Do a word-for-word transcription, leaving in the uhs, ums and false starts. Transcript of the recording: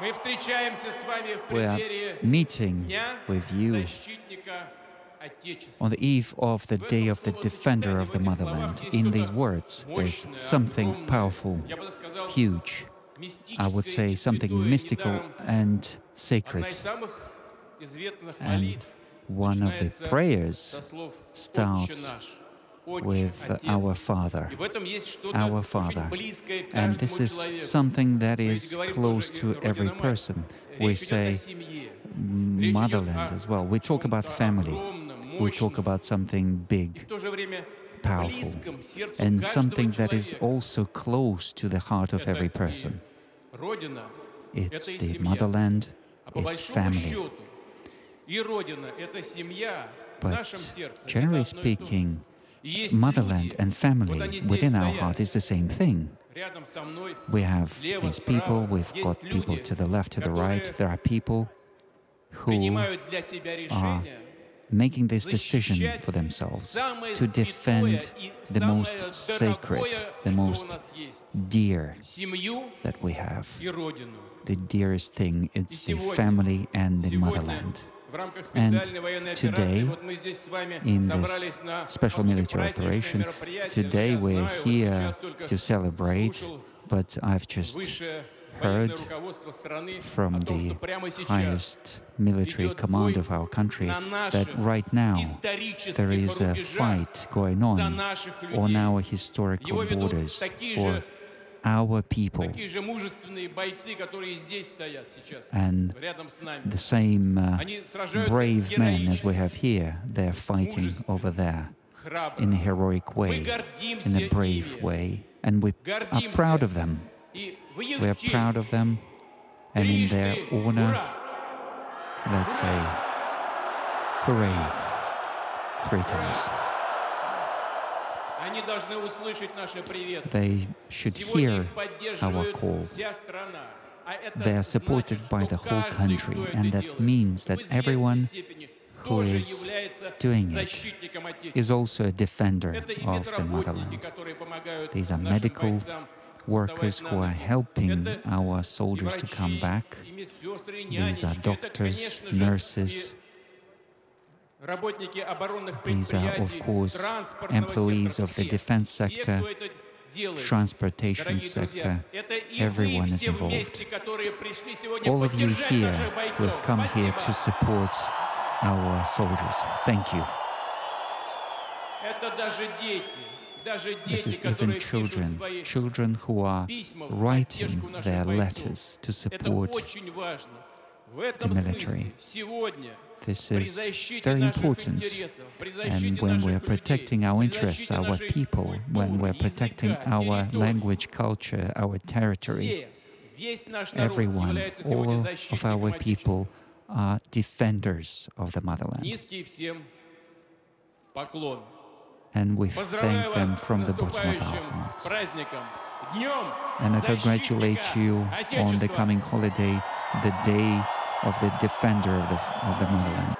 We are meeting with you on the eve of the Day of the Defender of the Motherland. In these words, there's something powerful, huge, I would say something mystical and sacred. And one of the prayers starts with Our Father, Our Father. And this is something that is close to every person. We say motherland as well. We talk about family. We talk about something big, powerful, and something that is also close to the heart of every person. It's the motherland, it's family. But generally speaking, motherland and family within our heart is the same thing. We have these people, we've got people to the left, to the right. There are people who are making this decision for themselves to defend the most sacred, the most dear that we have. The dearest thing, it's the family and the motherland. And today, in this special military operation, today we're here to celebrate, but I've just heard from the highest military command of our country that right now there is a fight going on on our historical borders for our people. And the same uh, brave men as we have here, they're fighting over there in a heroic way, in a brave way. And we are proud of them. We are proud of them, and in their honor, let's say, hooray, three times. They should hear our call. They are supported by the whole country, and that means that everyone who is doing it is also a defender of the motherland. These are medical workers who are helping our soldiers to come back. These are doctors, nurses. These are, of course, employees of the defense sector, transportation sector. Everyone is involved. All of you here who have come here to support our soldiers. Thank you. This is even children, children who are writing their letters to support the military. This is very important, and when we're protecting our interests, our people, when we're protecting our language, culture, our territory, everyone, all of our people are defenders of the motherland. And we thank them from the bottom of our hearts. And I congratulate you on the coming holiday, the Day of the Defender of the, of the Motherland.